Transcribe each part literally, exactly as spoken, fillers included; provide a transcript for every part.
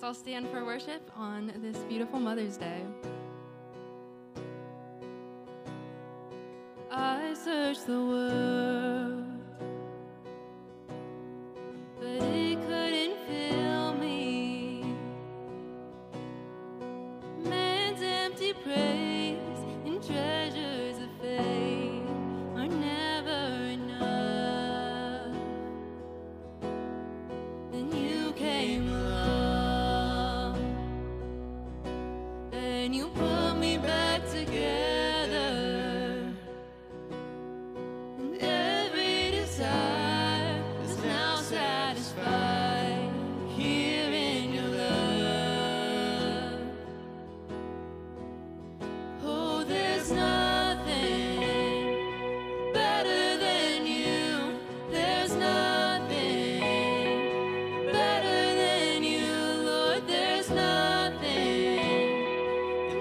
let's all stand for worship on this beautiful Mother's Day. I searched the world, but it couldn't fill me. Man's empty praise and treasures of faith are never enough. Then you came along, and you put me back together.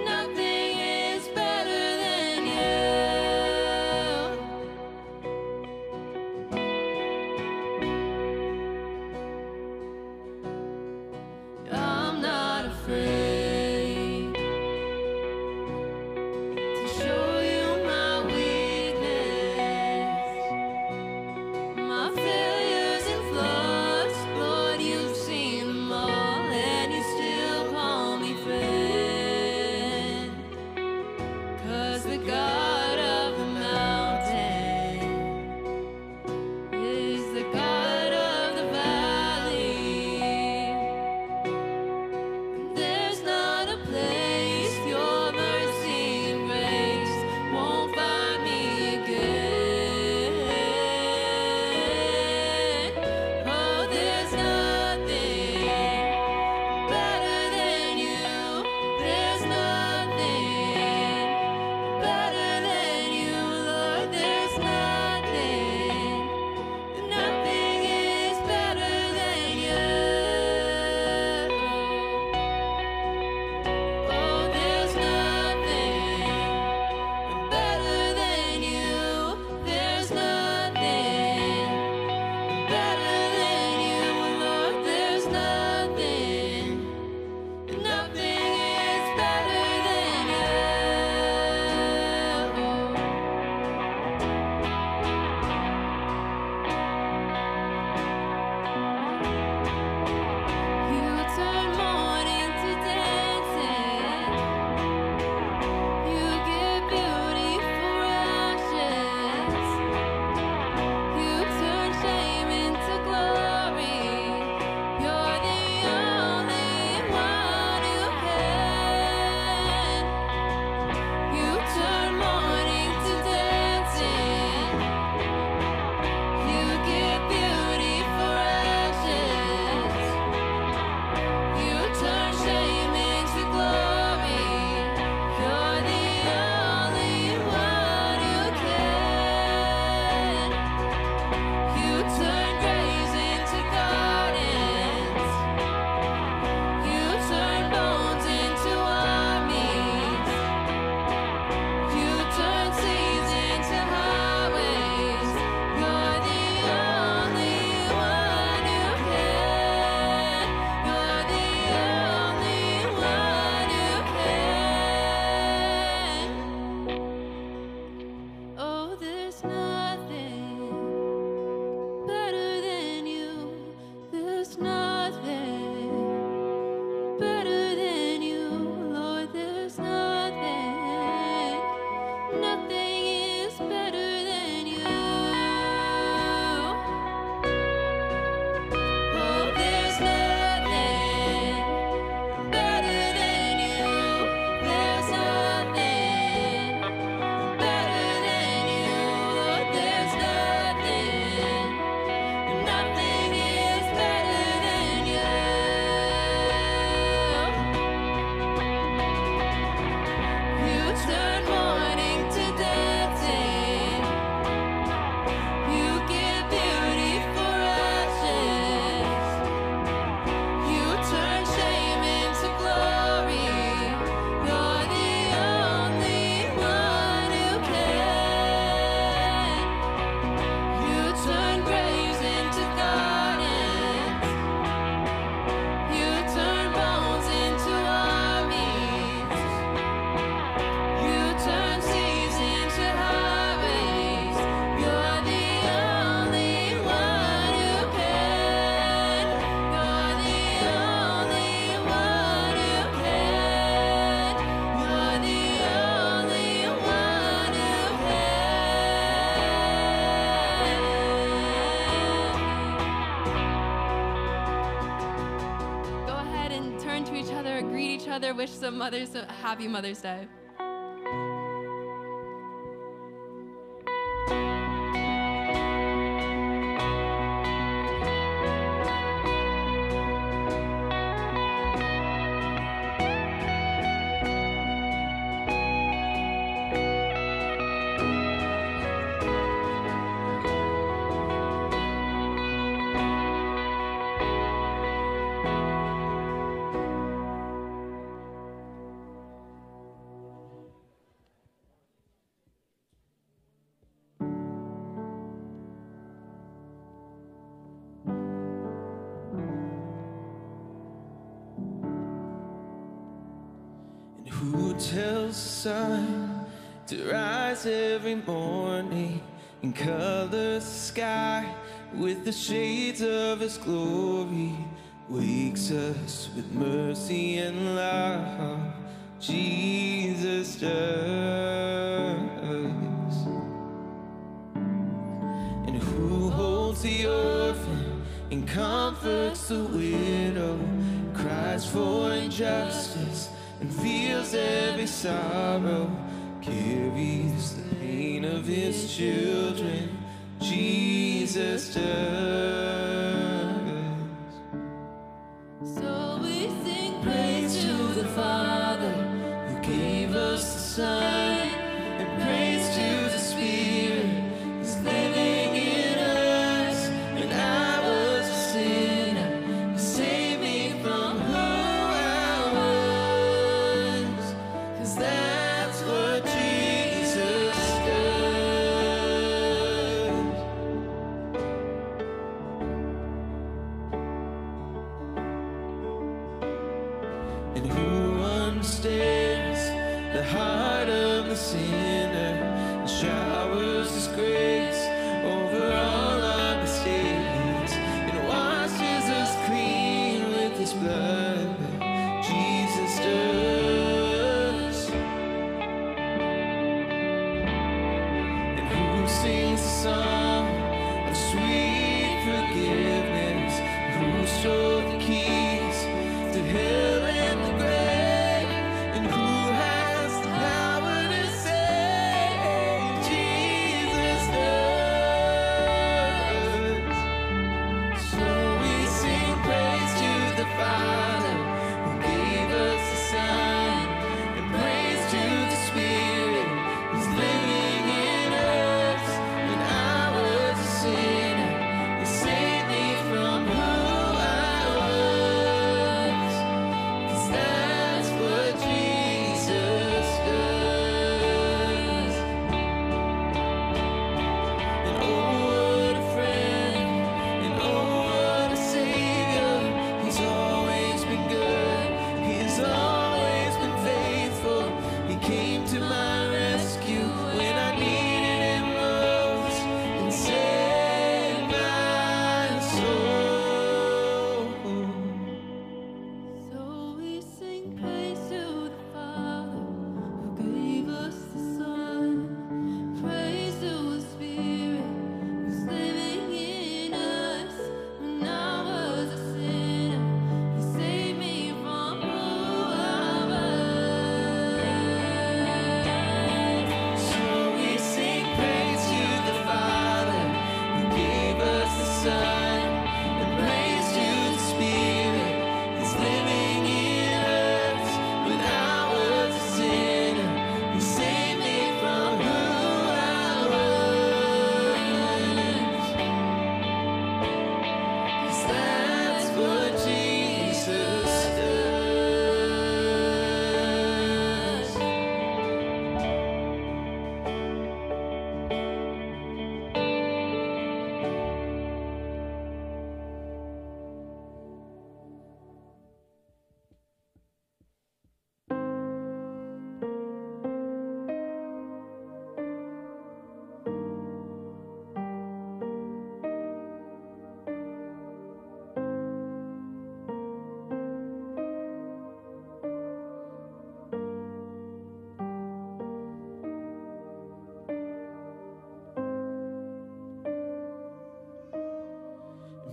Nothing together wish some mothers a happy Mother's Day. Sun to rise every morning and color the sky with the shades of his glory, wakes us with mercy and love. Jesus does. And who holds the orphan and comforts the widow, cries for injustice and feels every sorrow, carries the pain of his children. Jesus does. So we sing praise to the Father who gave us the Son, and praise to the Spirit who's living in us. And I was a sinner, He saved me from her. That's what Jesus does. And who understands the heart of the sinner and showers his grace over all our mistakes and washes us clean with his blood? Jesus does. Sings a song of sweet forgiveness, who stole the keys to hell and the grave, and who has the power to save? Jesus does. So we sing praise to the Father who gave us the Son, and praise to the Spirit who's living.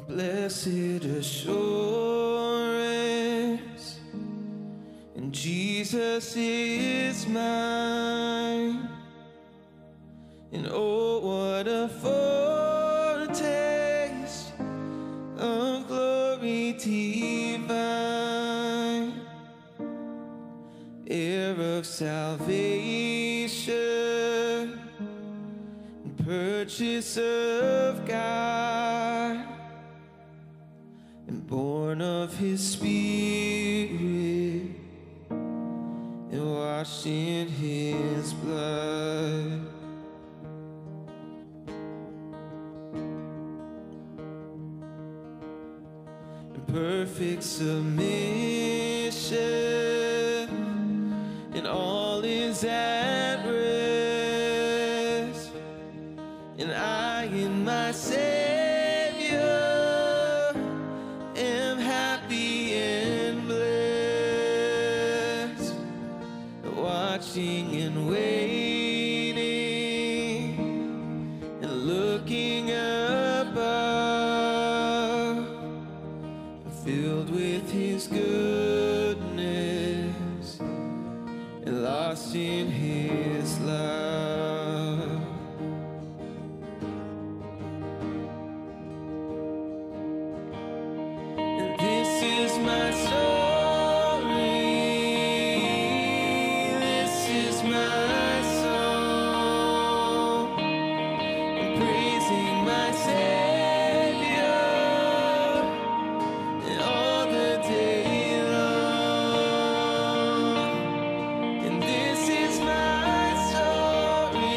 Blessed assurance, and Jesus Jesus is mine, and oh, what a foretaste of glory divine, heir of salvation, and purchase of God, and born of His Spirit, and washed in His blood. In perfect submission, and all is at rest, and I in my Savior am happy and blessed, watching and waiting and looking above, filled with His goodness and lost in His love. And this is my story, this is my song, I'm praising my Savior and all the day long. And this is my story,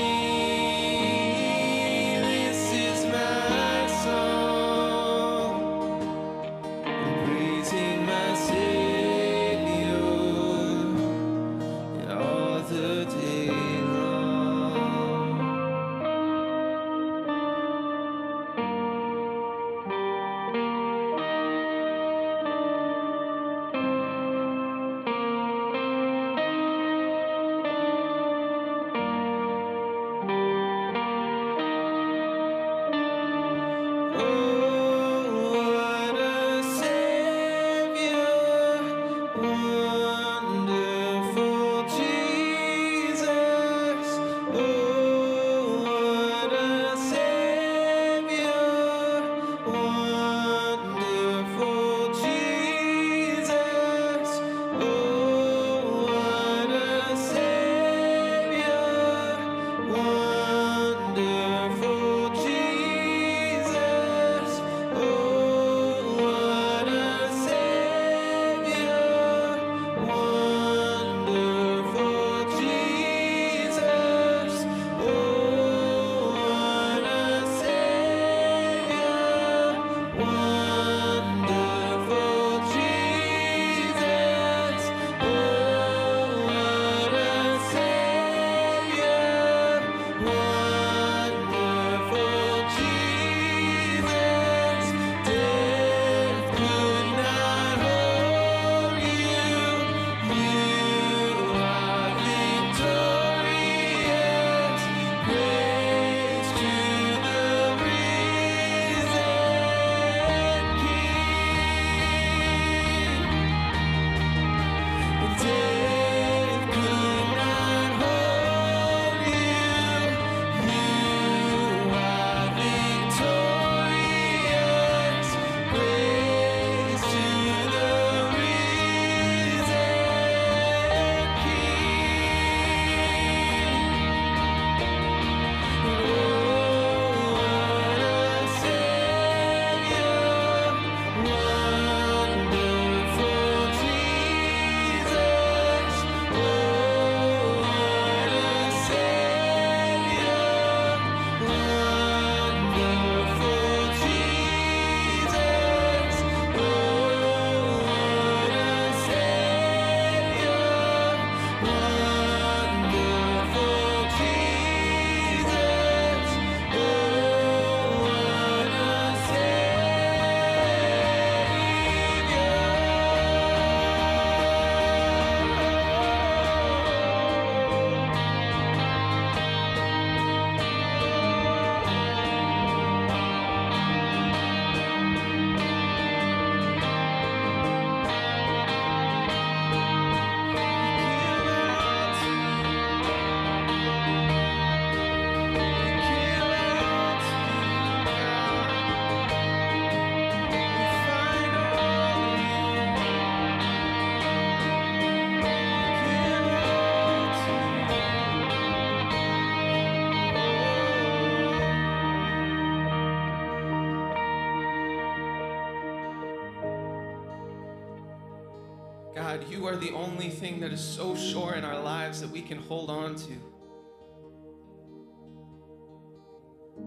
God, you are the only thing that is so sure in our lives that we can hold on to.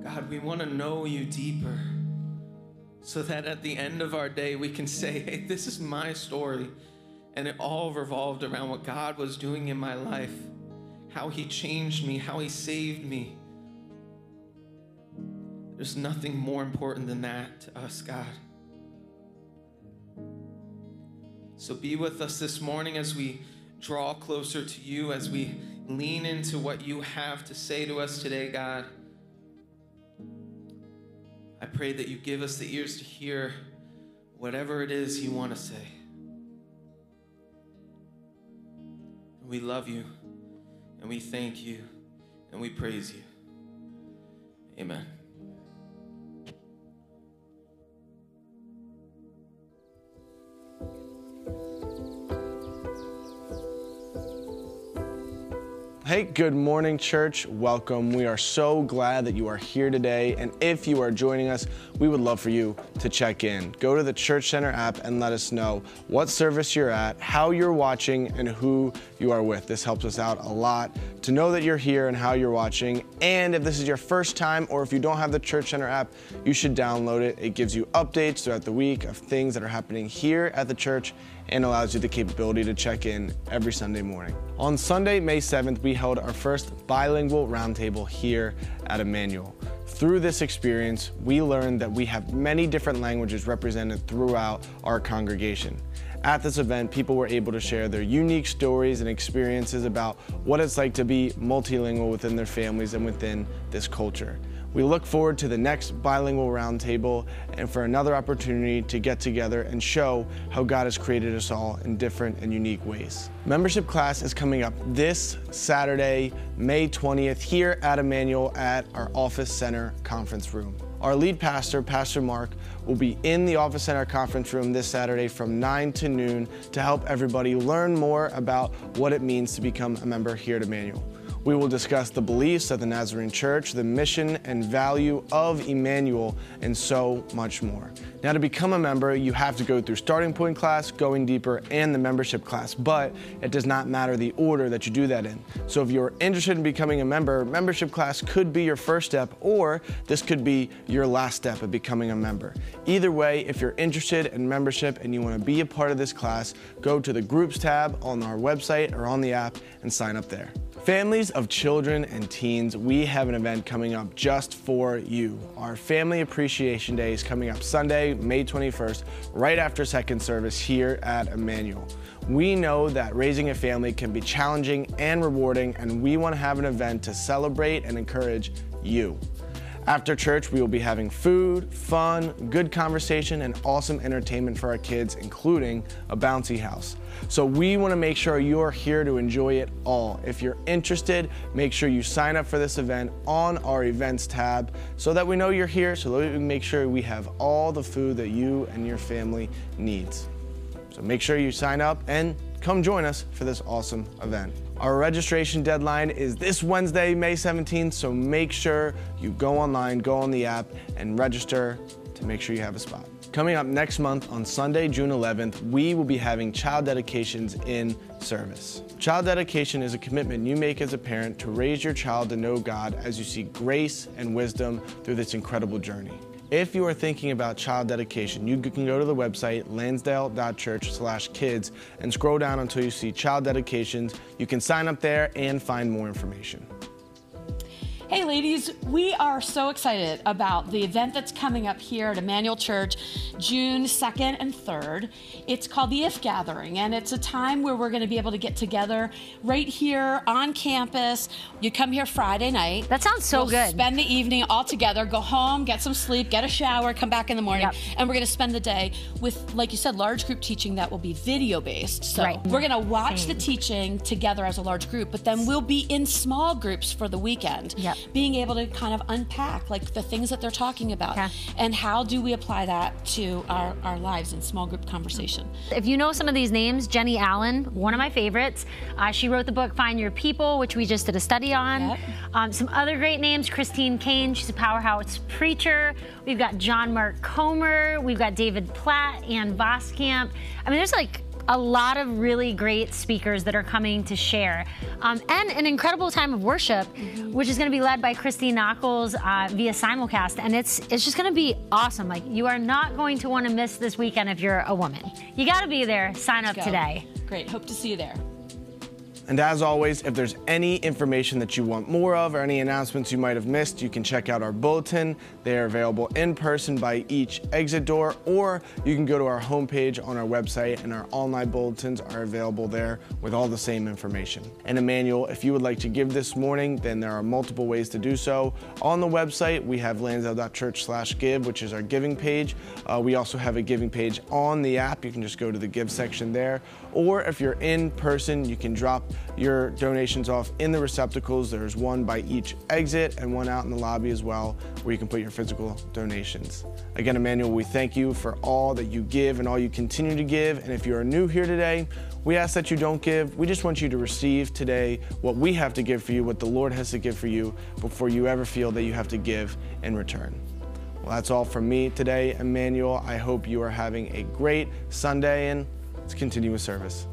God, we want to know you deeper so that at the end of our day we can say, hey, this is my story. And it all revolved around what God was doing in my life, how he changed me, how he saved me. There's nothing more important than that to us, God. So be with us this morning as we draw closer to you, as we lean into what you have to say to us today, God. I pray that you give us the ears to hear whatever it is you want to say. We love you, and we thank you, and we praise you. Amen. Hey, good morning, church. Welcome. We are so glad that you are here today. And if you are joining us, we would love for you to check in. Go to the Church Center app and let us know what service you're at, how you're watching, and who you are with. This helps us out a lot to know that you're here and how you're watching. And if this is your first time, or if you don't have the Church Center app, you should download it. It gives you updates throughout the week of things that are happening here at the church and allows you the capability to check in every Sunday morning. On Sunday, May seventh, we held our first bilingual roundtable here at Emmanuel. Through this experience, we learned that we have many different languages represented throughout our congregation. At this event, people were able to share their unique stories and experiences about what it's like to be multilingual within their families and within this culture. We look forward to the next bilingual roundtable and for another opportunity to get together and show how God has created us all in different and unique ways. Membership class is coming up this Saturday, May twentieth, here at Emmanuel at our Office Center Conference Room. Our lead pastor, Pastor Mark, will be in the Office Center Conference Room this Saturday from nine to noon to help everybody learn more about what it means to become a member here at Emmanuel. We will discuss the beliefs of the Nazarene Church, the mission and value of Emmanuel, and so much more. Now, to become a member, you have to go through Starting Point class, Going Deeper, and the membership class, but it does not matter the order that you do that in. So if you're interested in becoming a member, membership class could be your first step, or this could be your last step of becoming a member. Either way, if you're interested in membership and you want to be a part of this class, go to the Groups tab on our website or on the app and sign up there. Families of children and teens, we have an event coming up just for you. Our Family Appreciation Day is coming up Sunday, May twenty-first, right after second service here at Emmanuel. We know that raising a family can be challenging and rewarding, and we want to have an event to celebrate and encourage you. After church, we will be having food, fun, good conversation, and awesome entertainment for our kids, including a bouncy house. So we want to make sure you're here to enjoy it all. If you're interested, make sure you sign up for this event on our events tab so that we know you're here, so that we can make sure we have all the food that you and your family needs. So make sure you sign up and come join us for this awesome event. Our registration deadline is this Wednesday, May seventeenth, so make sure you go online, go on the app, and register to make sure you have a spot. Coming up next month on Sunday, June eleventh, we will be having child dedications in service. Child dedication is a commitment you make as a parent to raise your child to know God as you see grace and wisdom through this incredible journey. If you are thinking about child dedication, you can go to the website lansdale dot church slash kids and scroll down until you see child dedications. You can sign up there and find more information. Hey ladies, we are so excited about the event that's coming up here at Emmanuel Church, June second and third. It's called the I F Gathering, and it's a time where we're gonna be able to get together right here on campus. You come here Friday night. That sounds so we'll good. Spend the evening all together, go home, get some sleep, get a shower, come back in the morning, yep. And we're gonna spend the day with, like you said, large group teaching that will be video-based. So right. We're gonna watch Same. the teaching together as a large group, but then we'll be in small groups for the weekend. Yep. Being able to kind of unpack like the things that they're talking about, yeah. And how do we apply that to our, our lives in small group conversation. If you know some of these names, Jenny Allen, one of my favorites, uh, she wrote the book Find Your People, which we just did a study on. Yep. Um, some other great names, Christine Cain, she's a powerhouse preacher. We've got John Mark Comer, we've got David Platt, Ann Voskamp. I mean, there's like a lot of really great speakers that are coming to share, um, and an incredible time of worship, mm-hmm. which is going to be led by Christy Knuckles uh, via simulcast, and it's it's just going to be awesome. Like, you are not going to want to miss this weekend if you're a woman. You got to be there. Sign Let's up go. today. Great. Hope to see you there. And as always, if there's any information that you want more of or any announcements you might have missed, you can check out our bulletin. They are available in person by each exit door, or you can go to our homepage on our website, and our online bulletins are available there with all the same information. And Emmanuel, if you would like to give this morning, then there are multiple ways to do so. On the website, we have lansdale dot church slash give, which is our giving page. Uh, we also have a giving page on the app. You can just go to the give section there. Or if you're in person, you can drop your donations off in the receptacles. There's one by each exit and one out in the lobby as well, where you can put your physical donations. Again, Emmanuel, we thank you for all that you give and all you continue to give. And if you are new here today, we ask that you don't give. We just want you to receive today what we have to give for you, what the Lord has to give for you, before you ever feel that you have to give in return. Well, that's all from me today, Emmanuel. I hope you are having a great Sunday, and let's continue with service.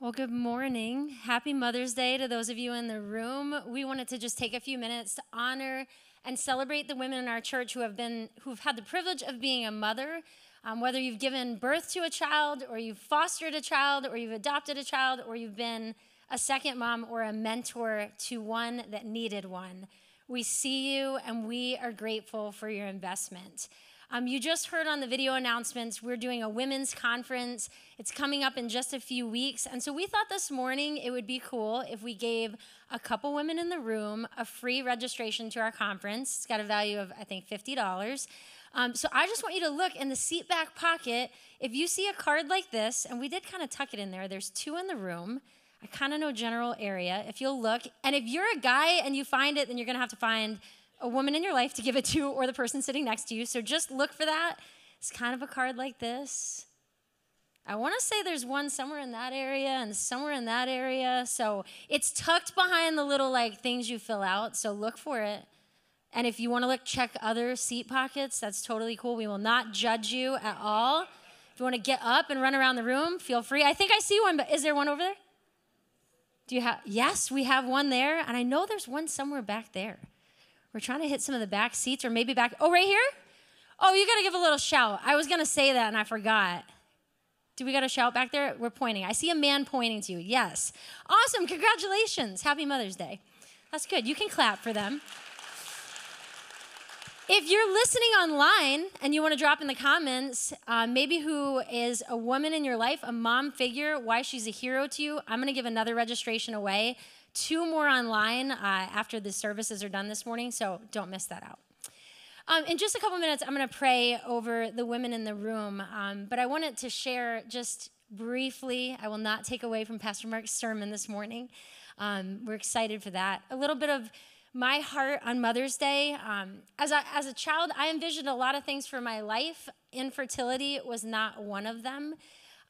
Well, good morning. Happy Mother's Day to those of you in the room. We wanted to just take a few minutes to honor and celebrate the women in our church who have been, who've had the privilege of being a mother. Um, whether you've given birth to a child, or you've fostered a child, or you've adopted a child, or you've been a second mom or a mentor to one that needed one. We see you, and we are grateful for your investment. Um, you just heard on the video announcements, we're doing a women's conference. It's coming up in just a few weeks. And so we thought this morning it would be cool if we gave a couple women in the room a free registration to our conference. It's got a value of, I think, fifty dollars. Um, so I just want you to look in the seat back pocket. If you see a card like this, and we did kind of tuck it in there, there's two in the room. I kind of know general area. If you'll look, and if you're a guy and you find it, then you're going to have to find a woman in your life to give it to, or the person sitting next to you. So just look for that. It's kind of a card like this. I want to say there's one somewhere in that area and somewhere in that area. So it's tucked behind the little like things you fill out. So look for it. And if you want to look, check other seat pockets. That's totally cool. We will not judge you at all. If you want to get up and run around the room, feel free. I think I see one, but is there one over there? Do you have? Yes, we have one there. And I know there's one somewhere back there. We're trying to hit some of the back seats, or maybe back, oh, right here? Oh, you got to give a little shout. I was going to say that, and I forgot. Do we got a shout back there? We're pointing. I see a man pointing to you. Yes. Awesome. Congratulations. Happy Mother's Day. That's good. You can clap for them. If you're listening online and you want to drop in the comments, uh, maybe who is a woman in your life, a mom figure, why she's a hero to you, I'm going to give another registration away. Two more online uh, after the services are done this morning, so don't miss that out. Um, in just a couple minutes, I'm going to pray over the women in the room, um, but I wanted to share just briefly, I will not take away from Pastor Mark's sermon this morning. Um, we're excited for that. A little bit of my heart on Mother's Day. Um, as, a, as a child, I envisioned a lot of things for my life. Infertility was not one of them.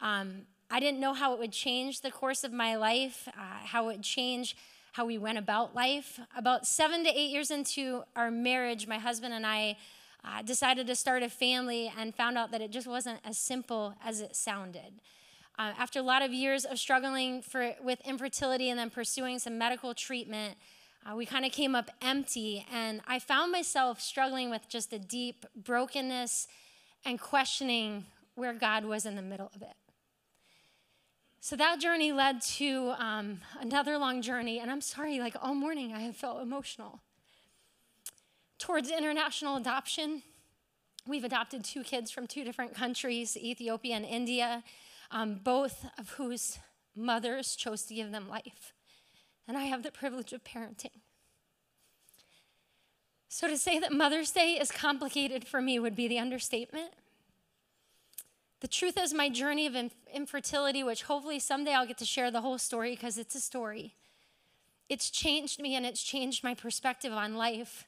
Um, I didn't know how it would change the course of my life, uh, how it would change how we went about life. About seven to eight years into our marriage, my husband and I uh, decided to start a family, and found out that it just wasn't as simple as it sounded. Uh, after a lot of years of struggling for, with infertility and then pursuing some medical treatment, uh, we kind of came up empty, and I found myself struggling with just a deep brokenness and questioning where God was in the middle of it. So that journey led to um, another long journey, and I'm sorry, like all morning I have felt emotional. Towards international adoption, we've adopted two kids from two different countries, Ethiopia and India, um, both of whose mothers chose to give them life. And I have the privilege of parenting. So to say that Mother's Day is complicated for me would be the understatement. The truth is, my journey of inf infertility, which hopefully someday I'll get to share the whole story because it's a story, it's changed me, and it's changed my perspective on life.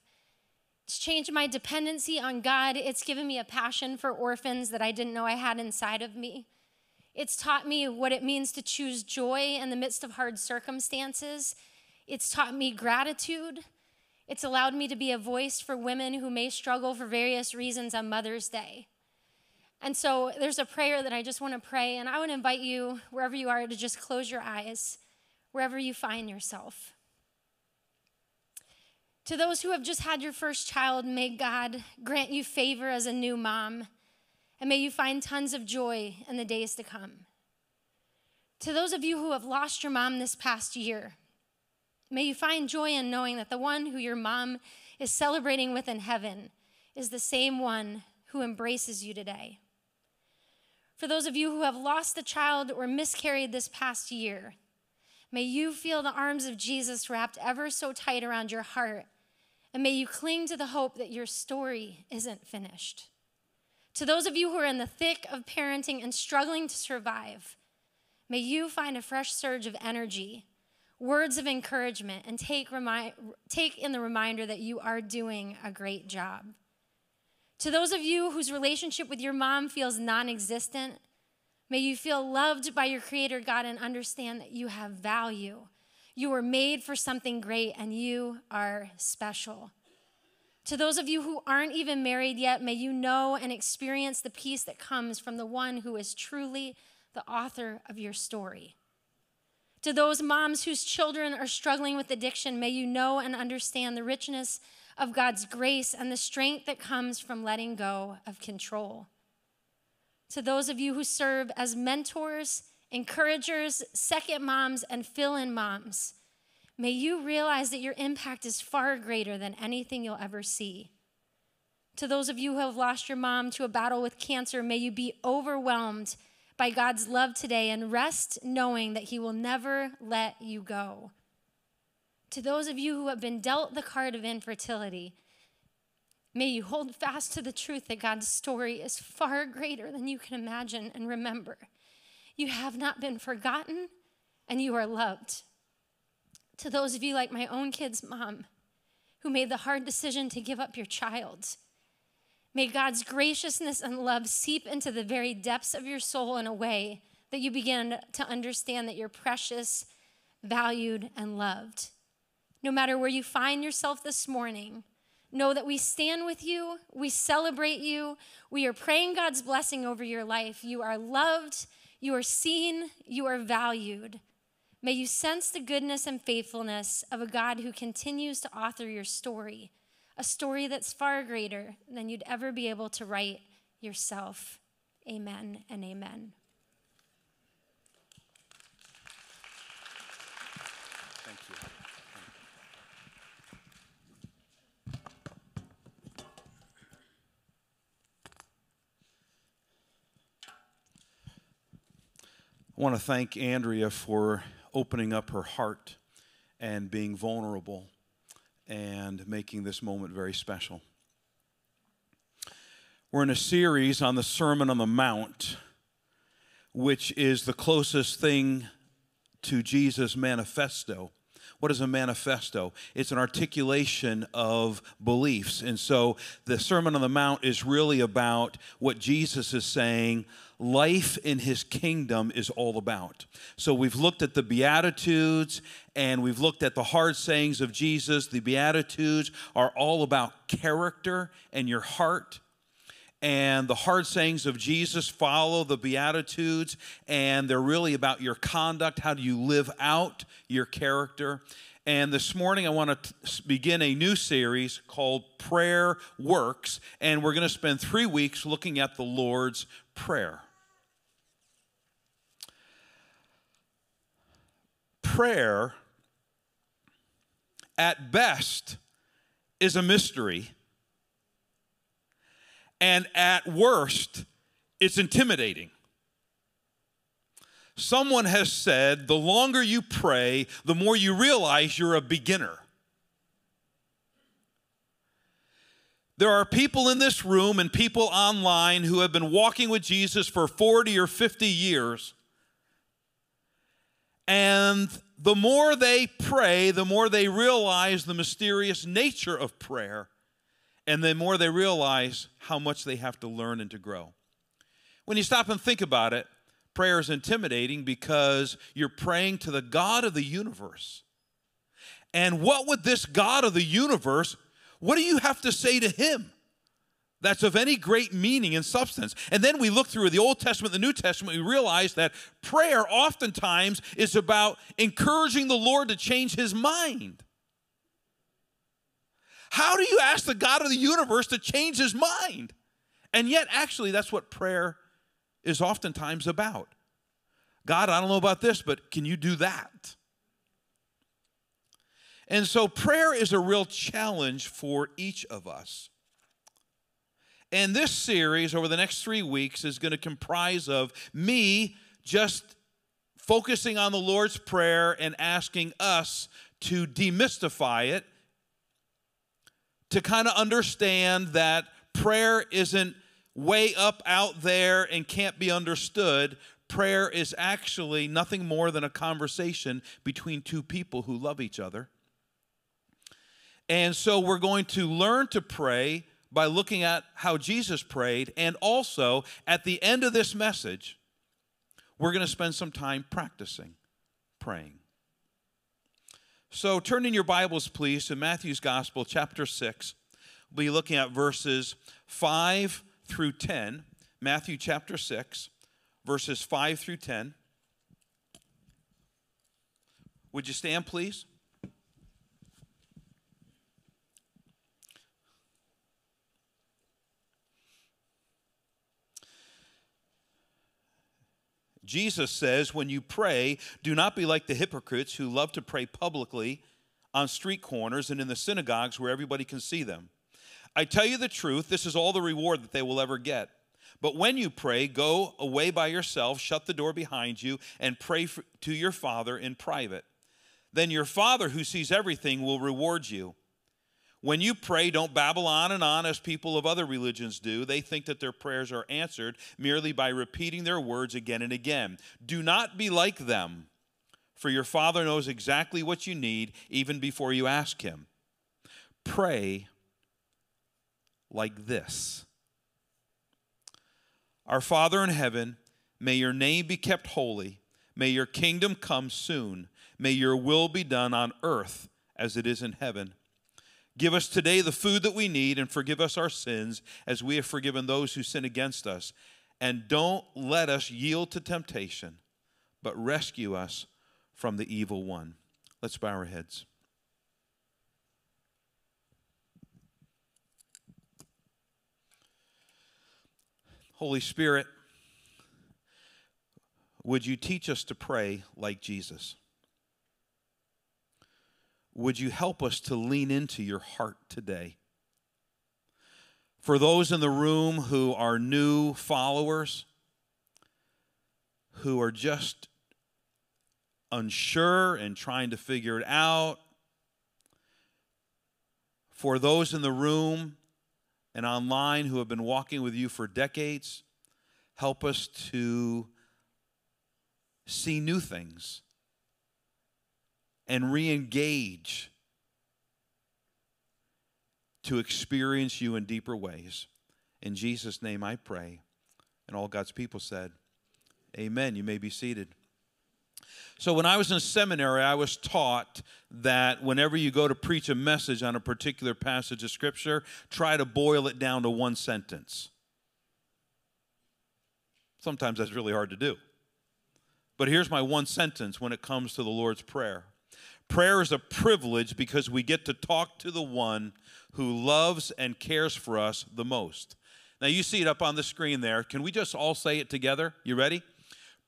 It's changed my dependency on God. It's given me a passion for orphans that I didn't know I had inside of me. It's taught me what it means to choose joy in the midst of hard circumstances. It's taught me gratitude. It's allowed me to be a voice for women who may struggle for various reasons on Mother's Day. And so there's a prayer that I just want to pray, and I would invite you, wherever you are, to just close your eyes, wherever you find yourself. To those who have just had your first child, may God grant you favor as a new mom, and may you find tons of joy in the days to come. To those of you who have lost your mom this past year, may you find joy in knowing that the one who your mom is celebrating with in heaven is the same one who embraces you today. For those of you who have lost a child or miscarried this past year, may you feel the arms of Jesus wrapped ever so tight around your heart, and may you cling to the hope that your story isn't finished. To those of you who are in the thick of parenting and struggling to survive, may you find a fresh surge of energy, words of encouragement, and take, remi- take in the reminder that you are doing a great job. To those of you whose relationship with your mom feels non-existent, may you feel loved by your Creator God and understand that you have value. You were made for something great and you are special. To those of you who aren't even married yet, may you know and experience the peace that comes from the one who is truly the author of your story. To those moms whose children are struggling with addiction, may you know and understand the richness of God's grace and the strength that comes from letting go of control. To those of you who serve as mentors, encouragers, second moms, and fill-in moms, may you realize that your impact is far greater than anything you'll ever see. To those of you who have lost your mom to a battle with cancer, may you be overwhelmed by God's love today and rest knowing that He will never let you go. To those of you who have been dealt the card of infertility, may you hold fast to the truth that God's story is far greater than you can imagine, and remember, you have not been forgotten and you are loved. To those of you like my own kid's mom who made the hard decision to give up your child, may God's graciousness and love seep into the very depths of your soul in a way that you begin to understand that you're precious, valued, and loved. No matter where you find yourself this morning, know that we stand with you, we celebrate you, we are praying God's blessing over your life. You are loved, you are seen, you are valued. May you sense the goodness and faithfulness of a God who continues to author your story, a story that's far greater than you'd ever be able to write yourself. Amen and amen. Thank you. I want to thank Andrea for opening up her heart and being vulnerable and making this moment very special. We're in a series on the Sermon on the Mount, which is the closest thing to Jesus' manifesto. What is a manifesto? It's an articulation of beliefs. And so the Sermon on the Mount is really about what Jesus is saying life in His kingdom is all about. So we've looked at the Beatitudes and we've looked at the hard sayings of Jesus. The Beatitudes are all about character and your heart. And the hard sayings of Jesus follow the Beatitudes, and they're really about your conduct. How do you live out your character? And this morning I want to begin a new series called Prayer Works, and we're going to spend three weeks looking at the Lord's Prayer. Prayer, at best, is a mystery. And at worst, it's intimidating. Someone has said, the longer you pray, the more you realize you're a beginner. There are people in this room and people online who have been walking with Jesus for forty or fifty years. And the more they pray, the more they realize the mysterious nature of prayer. And the more they realize how much they have to learn and to grow. When you stop and think about it, prayer is intimidating because you're praying to the God of the universe. And what would this God of the universe, what do you have to say to him that's of any great meaning and substance? And then we look through the Old Testament, the New Testament, we realize that prayer oftentimes is about encouraging the Lord to change his mind. How do you ask the God of the universe to change his mind? And yet, actually, that's what prayer is oftentimes about. God, I don't know about this, but can you do that? And so prayer is a real challenge for each of us. And this series over the next three weeks is going to comprise of me just focusing on the Lord's Prayer and asking us to demystify it, to kind of understand that prayer isn't way up out there and can't be understood. Prayer is actually nothing more than a conversation between two people who love each other. And so we're going to learn to pray by looking at how Jesus prayed, and also at the end of this message, we're going to spend some time practicing praying. So turn in your Bibles, please, to Matthew's Gospel, chapter six. We'll be looking at verses five through ten. Matthew chapter six, verses five through ten. Would you stand, please? Jesus says, when you pray, do not be like the hypocrites who love to pray publicly on street corners and in the synagogues where everybody can see them. I tell you the truth, this is all the reward that they will ever get. But when you pray, go away by yourself, shut the door behind you, and pray for, to your Father in private. Then your Father who sees everything will reward you. When you pray, don't babble on and on as people of other religions do. They think that their prayers are answered merely by repeating their words again and again. Do not be like them, for your Father knows exactly what you need even before you ask him. Pray like this. Our Father in heaven, may your name be kept holy. May your kingdom come soon. May your will be done on earth as it is in heaven. Give us today the food that we need, and forgive us our sins as we have forgiven those who sin against us. And don't let us yield to temptation, but rescue us from the evil one. Let's bow our heads. Holy Spirit, would you teach us to pray like Jesus? Would you help us to lean into your heart today? For those in the room who are new followers, who are just unsure and trying to figure it out, for those in the room and online who have been walking with you for decades, help us to see new things and re-engage to experience you in deeper ways. In Jesus' name I pray. And all God's people said, amen. You may be seated. So when I was in seminary, I was taught that whenever you go to preach a message on a particular passage of Scripture, try to boil it down to one sentence. Sometimes that's really hard to do. But here's my one sentence when it comes to the Lord's Prayer. Prayer is a privilege because we get to talk to the one who loves and cares for us the most. Now, you see it up on the screen there. Can we just all say it together? You ready?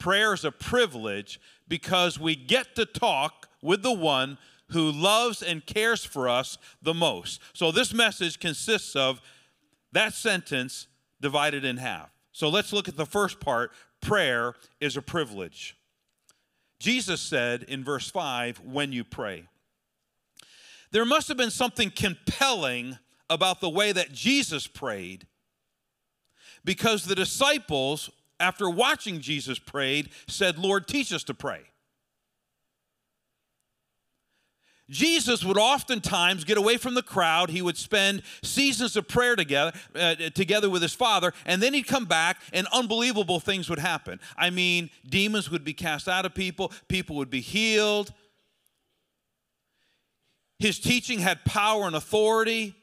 Prayer is a privilege because we get to talk with the one who loves and cares for us the most. So this message consists of that sentence divided in half. So let's look at the first part. Prayer is a privilege. Jesus said in verse five, when you pray. There must have been something compelling about the way that Jesus prayed, because the disciples, after watching Jesus prayed, said, Lord, teach us to pray. Jesus would oftentimes get away from the crowd. He would spend seasons of prayer together uh, together with his Father, and then he'd come back, and unbelievable things would happen. I mean, demons would be cast out of people. People would be healed. His teaching had power and authority.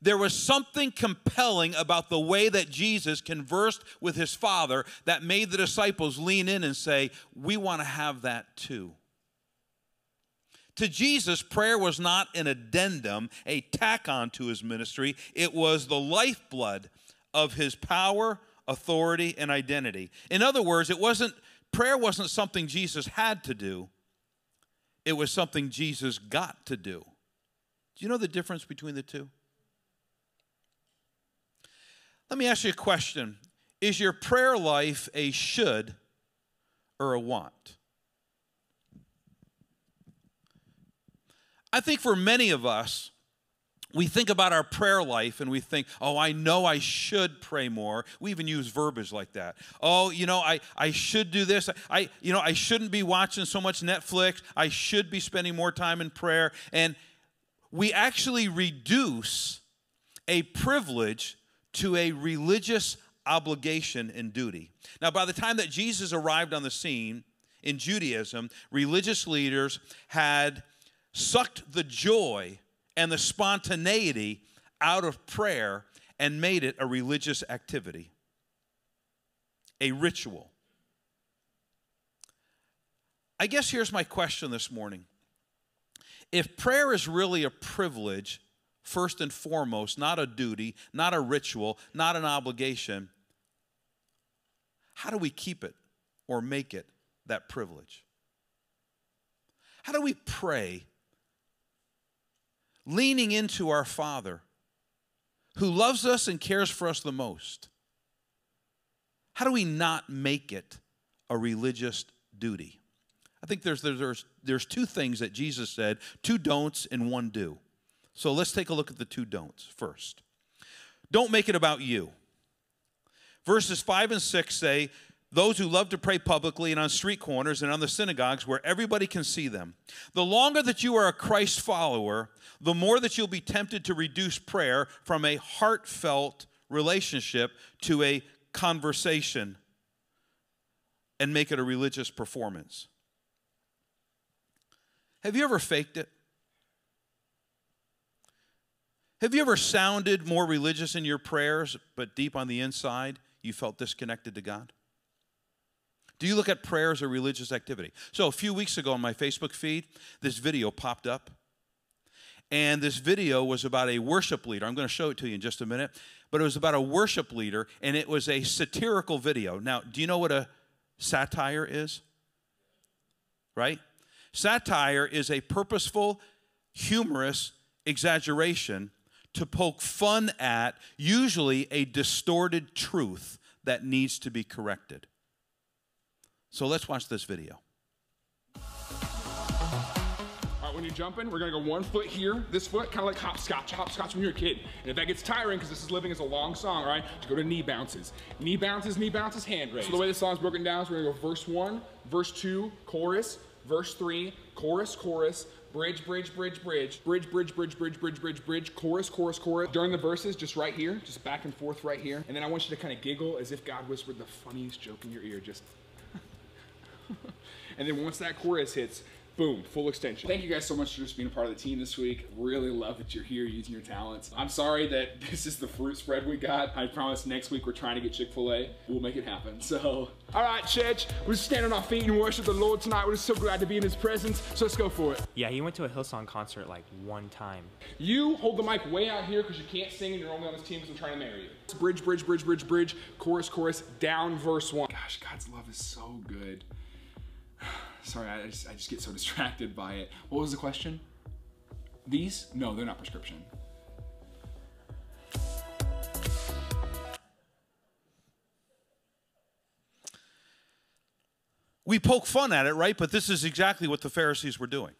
There was something compelling about the way that Jesus conversed with his Father that made the disciples lean in and say, we want to have that too. To Jesus, prayer was not an addendum, a tack on to his ministry. It was the lifeblood of his power, authority, and identity. In other words, it wasn't prayer wasn't something Jesus had to do. It was something Jesus got to do. Do you know the difference between the two? Let me ask you a question. Is your prayer life a should or a want? I think for many of us, we think about our prayer life and we think, oh, I know I should pray more. We even use verbiage like that. Oh, you know, I, I should do this. I, you know, I shouldn't be watching so much Netflix. I should be spending more time in prayer. And we actually reduce a privilege to a religious obligation and duty. Now, by the time that Jesus arrived on the scene in Judaism, religious leaders had sucked the joy and the spontaneity out of prayer and made it a religious activity, a ritual. I guess here's my question this morning. If prayer is really a privilege, first and foremost, not a duty, not a ritual, not an obligation, how do we keep it or make it that privilege? How do we pray leaning into our Father who loves us and cares for us the most? How do we not make it a religious duty? I think there's, there's, there's two things that Jesus said, two don'ts and one do. So let's take a look at the two don'ts first. Don't make it about you. Verses five and six say, those who love to pray publicly and on street corners and on the synagogues where everybody can see them. The longer that you are a Christ follower, the more that you'll be tempted to reduce prayer from a heartfelt relationship to a conversation and make it a religious performance. Have you ever faked it? Have you ever sounded more religious in your prayers, but deep on the inside, you felt disconnected to God? Do you look at prayer as a religious activity? So a few weeks ago on my Facebook feed, this video popped up. And this video was about a worship leader. I'm going to show it to you in just a minute. But it was about a worship leader, and it was a satirical video. Now, do you know what a satire is? Right? Satire is a purposeful, humorous exaggeration to poke fun at, usually a distorted truth that needs to be corrected. So let's watch this video. All right, when you jump in, we're gonna go one foot here, this foot, kind of like hopscotch, hopscotch when you're a kid. And if that gets tiring, because this is living as a long song, all right, to go to knee bounces. Knee bounces, knee bounces, hand raise. So the way this song's broken down is we're gonna go verse one, verse two, chorus, verse three, chorus, chorus, bridge, bridge, bridge, bridge, bridge, bridge, bridge, bridge, bridge, bridge, bridge, chorus, chorus, chorus. During the verses, just right here, just back and forth right here. And then I want you to kind of giggle as if God whispered the funniest joke in your ear, just. And then once that chorus hits, boom, full extension. Thank you guys so much for just being a part of the team this week. Really love that you're here using your talents. I'm sorry that this is the fruit spread we got. I promise next week we're trying to get Chick-fil-A. We'll make it happen. So, all right, church, we're just standing on our feet and worship the Lord tonight. We're just so glad to be in his presence. So let's go for it. Yeah, he went to a Hillsong concert like one time. You hold the mic way out here because you can't sing and you're only on this team because I'm trying to marry you. It's bridge, bridge, bridge, bridge, bridge, chorus, chorus, down verse one. Gosh, God's love is so good. Sorry, I just, I just get so distracted by it. What was the question? These? No, they're not prescription. We poke fun at it, right? But this is exactly what the Pharisees were doing.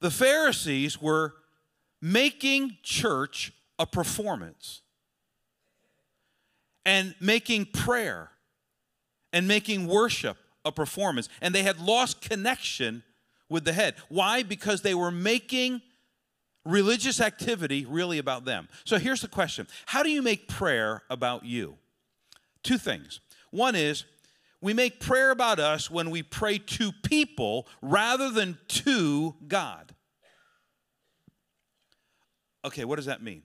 The Pharisees were making church a performance and making prayer and making worship a performance, and they had lost connection with the head. Why? Because they were making religious activity really about them. So here's the question. How do you make prayer about you? Two things. One is we make prayer about us when we pray to people rather than to God. Okay, what does that mean?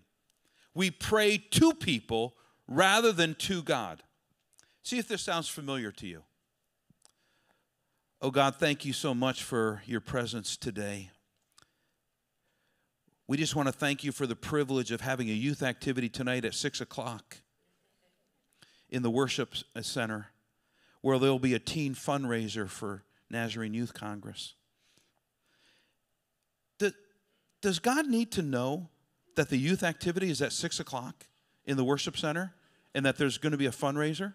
We pray to people rather than to God. See if this sounds familiar to you. Oh God, thank you so much for your presence today. We just want to thank you for the privilege of having a youth activity tonight at six o'clock in the worship center, where there will be a teen fundraiser for Nazarene Youth Congress. Does God need to know that the youth activity is at six o'clock in the worship center and that there's going to be a fundraiser?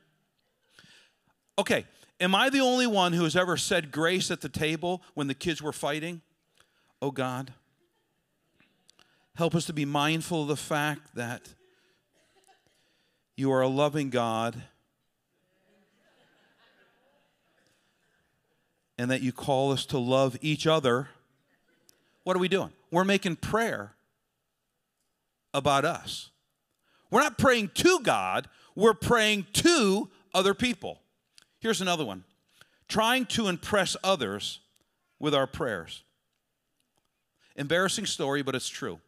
Okay, am I the only one who has ever said grace at the table when the kids were fighting? Oh God, help us to be mindful of the fact that you are a loving God and that you call us to love each other. What are we doing? We're making prayer about us. We're not praying to God. We're praying to other people. Here's another one. Trying to impress others with our prayers. Embarrassing story, but it's true.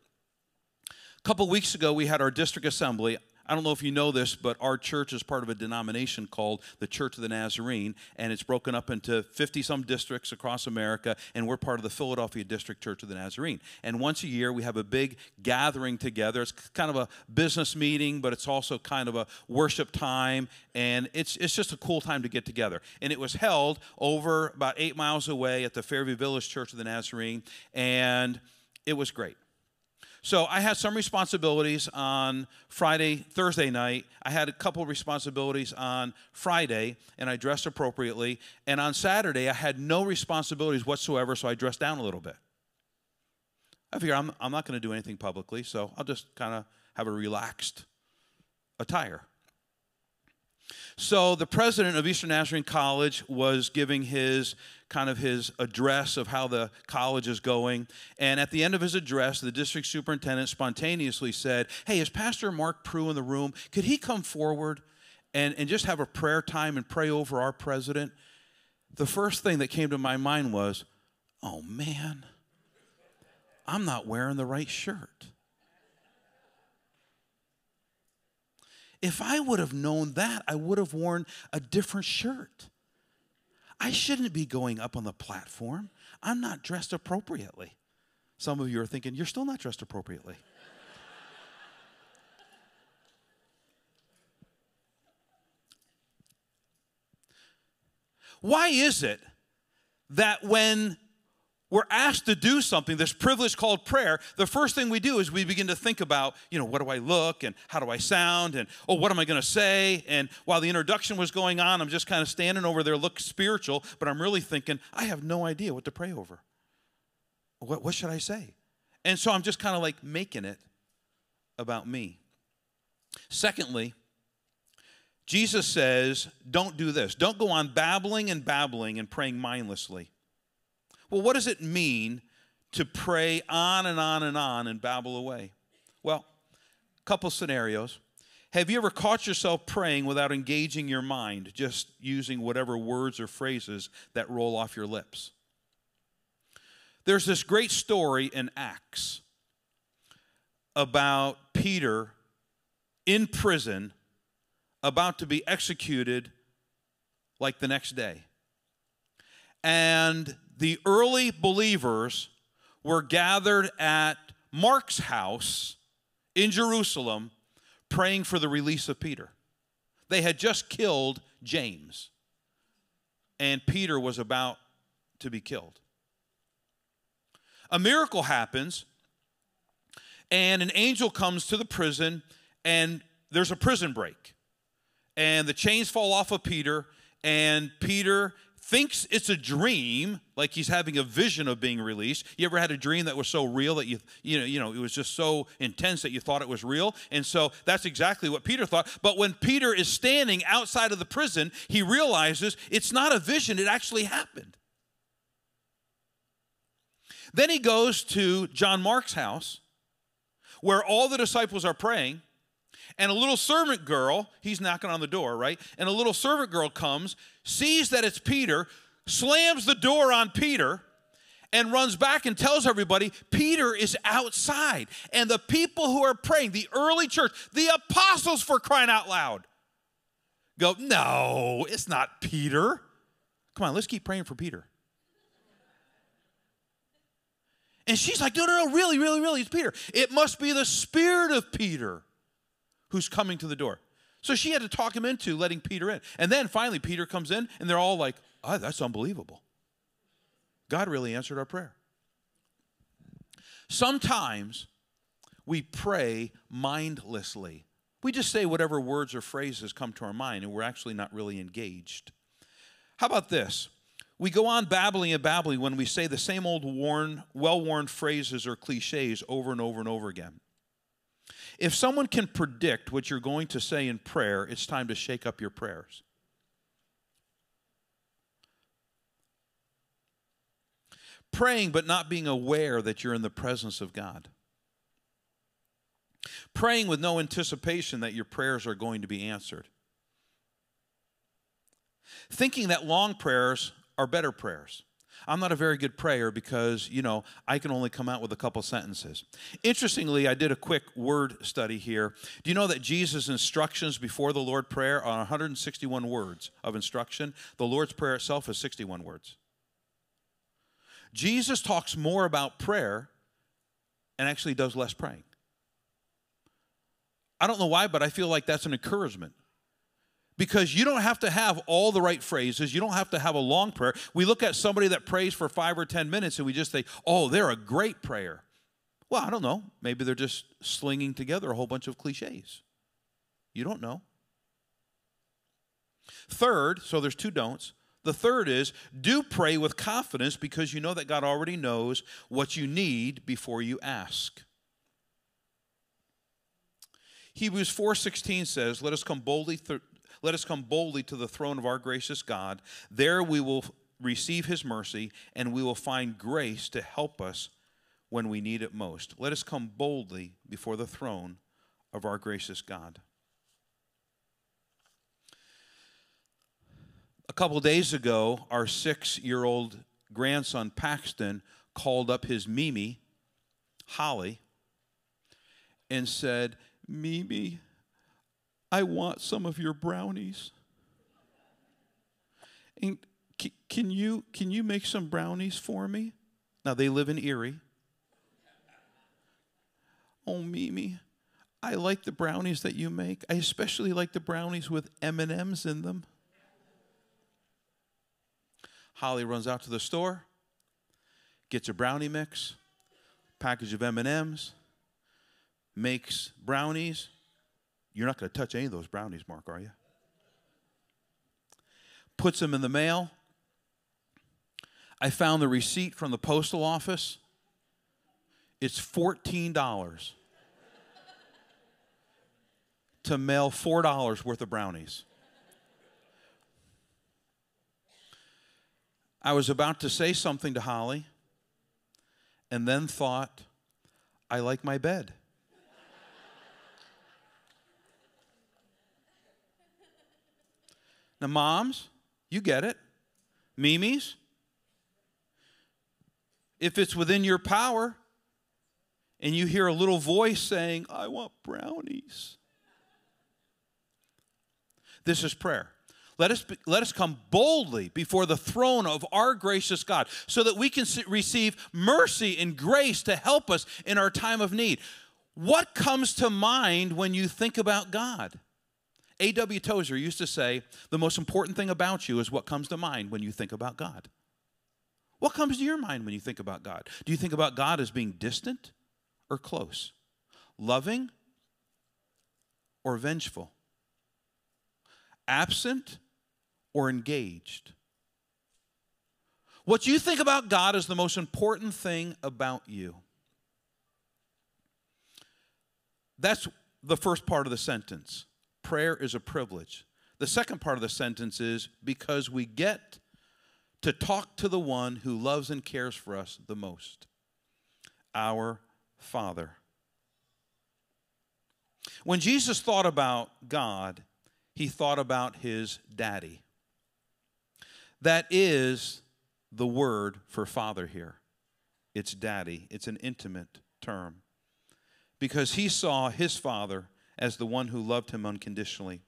A couple weeks ago, we had our district assembly. I don't know if you know this, but our church is part of a denomination called the Church of the Nazarene, and it's broken up into fifty-some districts across America, and we're part of the Philadelphia District Church of the Nazarene. And once a year, we have a big gathering together. It's kind of a business meeting, but it's also kind of a worship time, and it's it's just a cool time to get together. And it was held over about eight miles away at the Fairview Village Church of the Nazarene, and it was great. So I had some responsibilities on Friday, Thursday night. I had a couple responsibilities on Friday, and I dressed appropriately. And on Saturday, I had no responsibilities whatsoever, so I dressed down a little bit. I figured I'm, I'm not going to do anything publicly, so I'll just kind of have a relaxed attire. So the president of Eastern Nazarene College was giving his kind of his address of how the college is going. And at the end of his address, the district superintendent spontaneously said, hey, is Pastor Mark Prue in the room? Could he come forward and, and just have a prayer time and pray over our president? The first thing that came to my mind was, oh, man, I'm not wearing the right shirt. If I would have known that, I would have worn a different shirt. I shouldn't be going up on the platform. I'm not dressed appropriately. Some of you are thinking, you're still not dressed appropriately. Why is it that when we're asked to do something, this privilege called prayer, the first thing we do is we begin to think about, you know, what do I look and how do I sound and, oh, what am I going to say? And while the introduction was going on, I'm just kind of standing over there, look spiritual, but I'm really thinking, I have no idea what to pray over. What, what should I say? And so I'm just kind of like making it about me. Secondly, Jesus says, don't do this. Don't go on babbling and babbling and praying mindlessly. Well, what does it mean to pray on and on and on and babble away? Well, a couple scenarios. Have you ever caught yourself praying without engaging your mind, just using whatever words or phrases that roll off your lips? There's this great story in Acts about Peter in prison, about to be executed like the next day. And the early believers were gathered at Mark's house in Jerusalem praying for the release of Peter. They had just killed James, and Peter was about to be killed. A miracle happens, and an angel comes to the prison, and there's a prison break. And the chains fall off of Peter, and Peter thinks it's a dream, like he's having a vision of being released. You ever had a dream that was so real that you, you know, you know, it was just so intense that you thought it was real? And so that's exactly what Peter thought. But when Peter is standing outside of the prison, he realizes it's not a vision, it actually happened. Then he goes to John Mark's house, where all the disciples are praying. And a little servant girl, he's knocking on the door, right? And a little servant girl comes, sees that it's Peter, slams the door on Peter, and runs back and tells everybody Peter is outside. And the people who are praying, the early church, the apostles, for crying out loud, go, no, it's not Peter. Come on, let's keep praying for Peter. And she's like, no, no, no, really, really, really, it's Peter. It must be the spirit of Peter who's coming to the door. So she had to talk him into letting Peter in. And then finally Peter comes in, and they're all like, oh, that's unbelievable. God really answered our prayer. Sometimes we pray mindlessly. We just say whatever words or phrases come to our mind, and we're actually not really engaged. How about this? We go on babbling and babbling when we say the same old worn, well-worn phrases or cliches over and over and over again. If someone can predict what you're going to say in prayer, it's time to shake up your prayers. Praying but not being aware that you're in the presence of God. Praying with no anticipation that your prayers are going to be answered. Thinking that long prayers are better prayers. I'm not a very good prayer because, you know, I can only come out with a couple sentences. Interestingly, I did a quick word study here. Do you know that Jesus' instructions before the Lord's Prayer are one hundred sixty-one words of instruction? The Lord's Prayer itself is sixty-one words. Jesus talks more about prayer and actually does less praying. I don't know why, but I feel like that's an encouragement. Because you don't have to have all the right phrases. You don't have to have a long prayer. We look at somebody that prays for five or ten minutes and we just think, oh, they're a great prayer. Well, I don't know. Maybe they're just slinging together a whole bunch of cliches. You don't know. Third, so there's two don'ts. The third is, do pray with confidence because you know that God already knows what you need before you ask. Hebrews four sixteen says, let us come boldly through. Let us come boldly to the throne of our gracious God. There we will receive his mercy, and we will find grace to help us when we need it most. Let us come boldly before the throne of our gracious God. A couple days ago, our six-year-old grandson, Paxton, called up his Mimi, Holly, and said, Mimi, I want some of your brownies. And c can you can you make some brownies for me? Now they live in Erie. Oh, Mimi, I like the brownies that you make. I especially like the brownies with M and M's in them. Holly runs out to the store, gets a brownie mix, package of M and M's, makes brownies. You're not going to touch any of those brownies, Mark, are you? Puts them in the mail. I found the receipt from the postal office. It's fourteen dollars to mail four dollars worth of brownies. I was about to say something to Holly and then thought, I like my bed. Now, moms, you get it. Mimis, if it's within your power and you hear a little voice saying, I want brownies. This is prayer. Let us, be, let us come boldly before the throne of our gracious God so that we can receive mercy and grace to help us in our time of need. What comes to mind when you think about God? A W Tozer used to say, the most important thing about you is what comes to mind when you think about God. What comes to your mind when you think about God? Do you think about God as being distant or close? Loving or vengeful? Absent or engaged? What you think about God is the most important thing about you. That's the first part of the sentence. Prayer is a privilege. The second part of the sentence is because we get to talk to the one who loves and cares for us the most, our Father. When Jesus thought about God, he thought about his daddy. That is the word for Father here. It's daddy. It's an intimate term. Because he saw his father as the one who loved him unconditionally.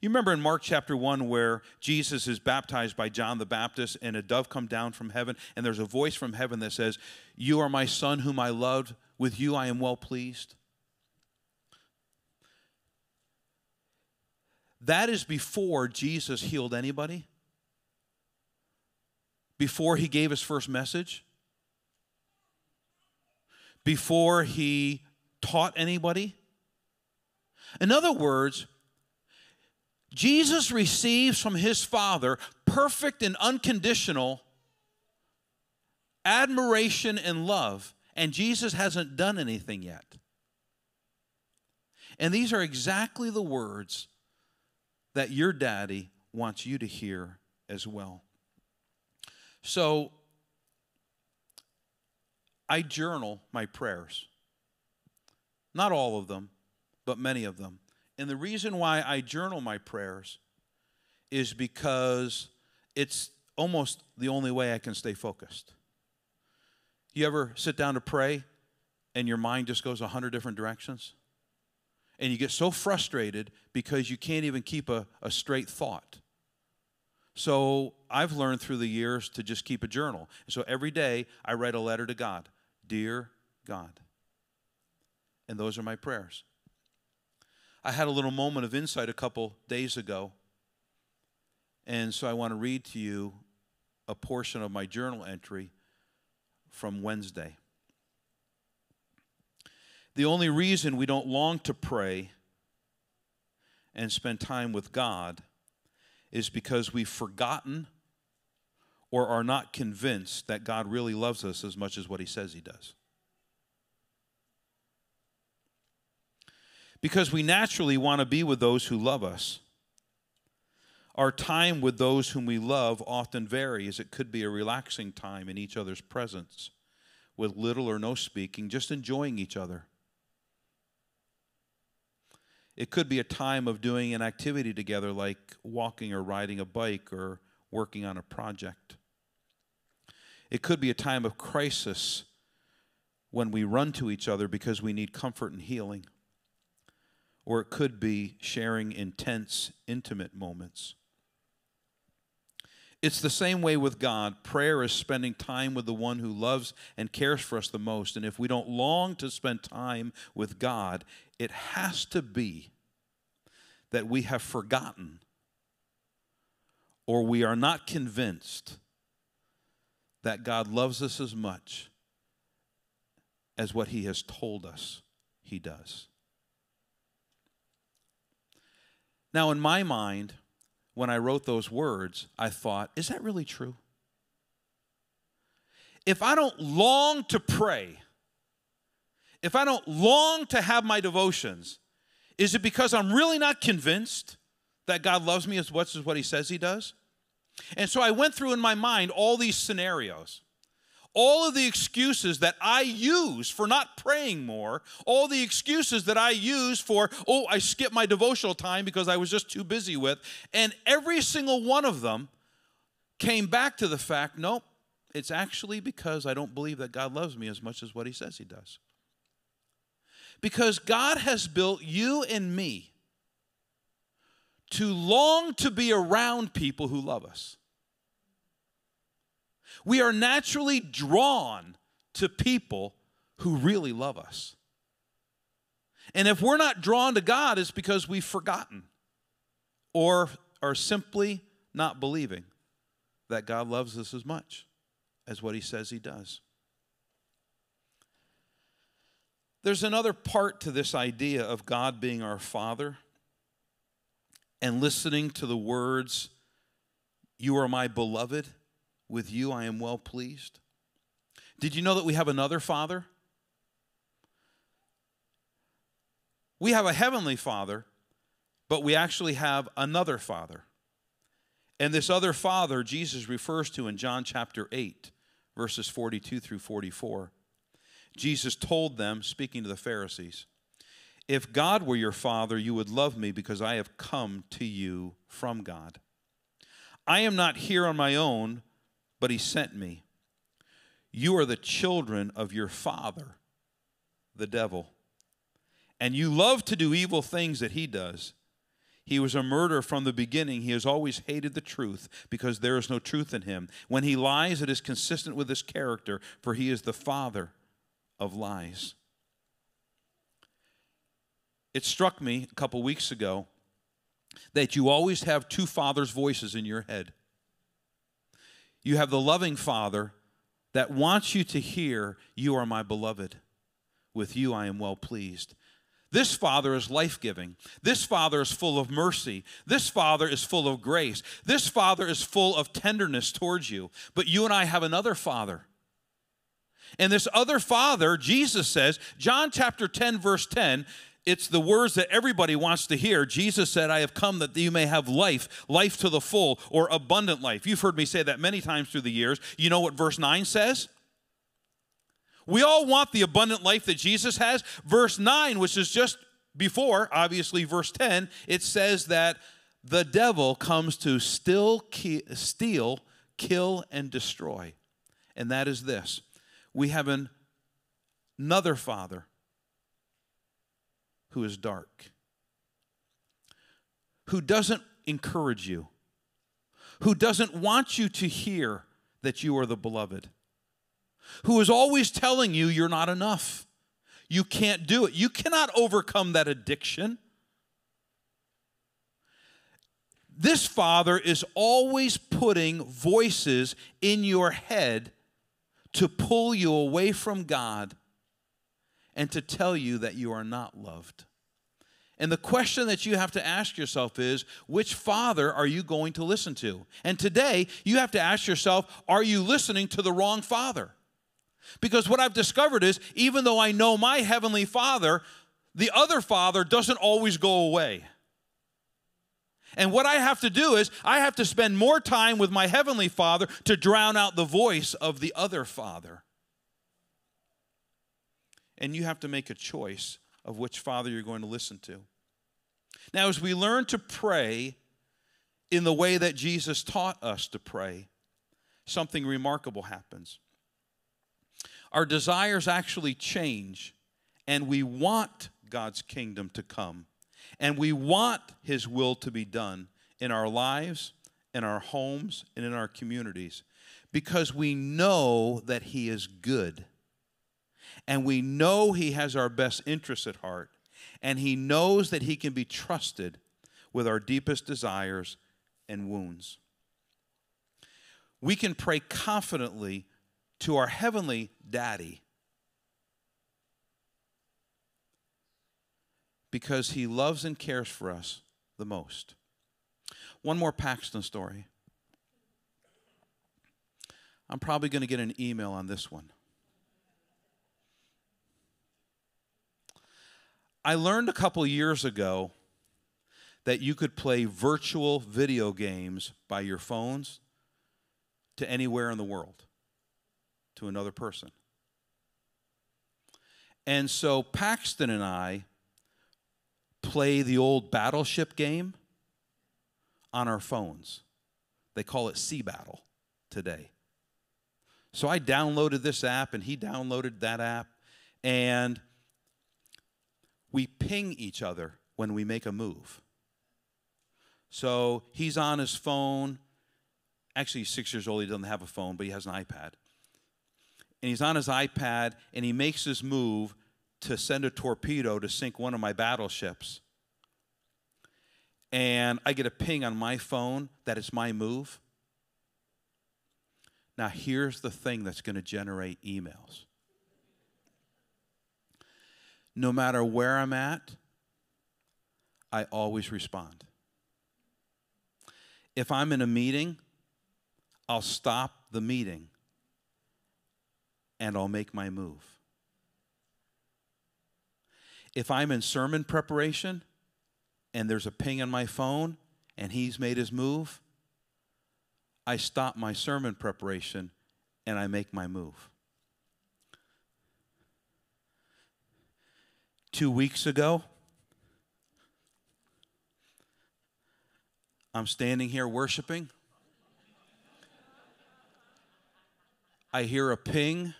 You remember in Mark chapter one where Jesus is baptized by John the Baptist and a dove come down from heaven, and there's a voice from heaven that says, "You are my son whom I loved. With you I am well pleased." That is before Jesus healed anybody, before he gave his first message, before he taught anybody. In other words, Jesus receives from his Father perfect and unconditional admiration and love, and Jesus hasn't done anything yet. And these are exactly the words that your daddy wants you to hear as well. So, I journal my prayers. Not all of them, but many of them. And the reason why I journal my prayers is because it's almost the only way I can stay focused. You ever sit down to pray and your mind just goes a hundred different directions? And you get so frustrated because you can't even keep a, a straight thought. So I've learned through the years to just keep a journal. So every day I write a letter to God. Dear God. And those are my prayers. I had a little moment of insight a couple days ago, and so I want to read to you a portion of my journal entry from Wednesday. The only reason we don't long to pray and spend time with God is because we've forgotten or are not convinced that God really loves us as much as what he says he does. Because we naturally want to be with those who love us. Our time with those whom we love often varies. It could be a relaxing time in each other's presence with little or no speaking, just enjoying each other. It could be a time of doing an activity together like walking or riding a bike or working on a project. It could be a time of crisis when we run to each other because we need comfort and healing. Or it could be sharing intense, intimate moments. It's the same way with God. Prayer is spending time with the one who loves and cares for us the most. And if we don't long to spend time with God, it has to be that we have forgotten or we are not convinced that God loves us as much as what he has told us he does. Now, in my mind, when I wrote those words, I thought, is that really true? If I don't long to pray, if I don't long to have my devotions, is it because I'm really not convinced that God loves me as much as what he says he does? And so I went through in my mind all these scenarios. All of the excuses that I use for not praying more, all the excuses that I use for, oh, I skipped my devotional time because I was just too busy with, and every single one of them came back to the fact, nope, it's actually because I don't believe that God loves me as much as what he says he does. Because God has built you and me to long to be around people who love us. We are naturally drawn to people who really love us. And if we're not drawn to God, it's because we've forgotten or are simply not believing that God loves us as much as what he says he does. There's another part to this idea of God being our Father and listening to the words, "You are my beloved. With you I am well pleased." Did you know that we have another Father? We have a heavenly Father, but we actually have another Father. And this other Father Jesus refers to in John chapter eight, verses forty-two through forty-four. Jesus told them, speaking to the Pharisees, "If God were your Father, you would love me because I have come to you from God. I am not here on my own, but he sent me. You are the children of your father, the devil, and you love to do evil things that he does. He was a murderer from the beginning. He has always hated the truth because there is no truth in him. When he lies, it is consistent with his character, for he is the father of lies. It struck me a couple weeks ago that you always have two fathers' voices in your head. You have the loving father that wants you to hear, "You are my beloved. With you I am well pleased." This Father is life-giving. This Father is full of mercy. This Father is full of grace. This Father is full of tenderness towards you. But you and I have another Father. And this other Father, Jesus says, John chapter ten, verse ten, it's the words that everybody wants to hear. Jesus said, "I have come that you may have life, life to the full," or abundant life. You've heard me say that many times through the years. You know what verse nine says? We all want the abundant life that Jesus has. Verse nine, which is just before, obviously, verse ten, it says that the devil comes to still ki- steal, kill, and destroy. And that is this. We have an, another father who is dark, who doesn't encourage you, who doesn't want you to hear that you are the beloved, who is always telling you you're not enough. You can't do it. You cannot overcome that addiction. This father is always putting voices in your head to pull you away from God and to tell you that you are not loved. And the question that you have to ask yourself is, which father are you going to listen to? And today, you have to ask yourself, are you listening to the wrong father? Because what I've discovered is, even though I know my heavenly Father, the other Father doesn't always go away. And what I have to do is, I have to spend more time with my heavenly Father to drown out the voice of the other Father. And you have to make a choice of which Father you're going to listen to. Now, as we learn to pray in the way that Jesus taught us to pray, something remarkable happens. Our desires actually change, and we want God's kingdom to come, and we want His will to be done in our lives, in our homes, and in our communities, because we know that He is good, and we know He has our best interests at heart, and He knows that He can be trusted with our deepest desires and wounds. We can pray confidently to our heavenly Daddy, because He loves and cares for us the most. One more Paxton story. I'm probably going to get an email on this one. I learned a couple years ago that you could play virtual video games by your phones to anywhere in the world, to another person. And so Paxton and I play the old battleship game on our phones. They call it Sea Battle today. So I downloaded this app and he downloaded that app, and we ping each other when we make a move. So he's on his phone. Actually, he's six years old. He doesn't have a phone, but he has an iPad. And he's on his iPad, and he makes this move to send a torpedo to sink one of my battleships. And I get a ping on my phone that it's my move. Now, here's the thing that's going to generate emails. No matter where I'm at, I always respond. If I'm in a meeting, I'll stop the meeting, and I'll make my move. If I'm in sermon preparation and there's a ping on my phone and he's made his move, I stop my sermon preparation and I make my move. Two weeks ago, I'm standing here worshiping. I hear a ping,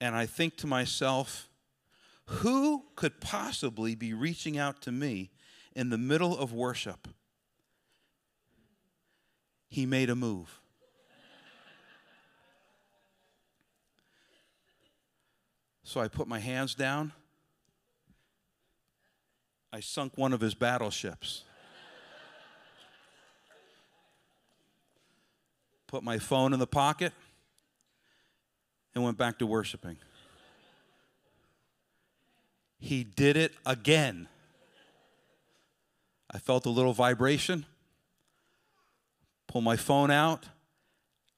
and I think to myself, who could possibly be reaching out to me in the middle of worship? He made a move. So I put my hands down. I sunk one of his battleships. Put my phone in the pocket and went back to worshiping. He did it again. I felt a little vibration. Pull my phone out.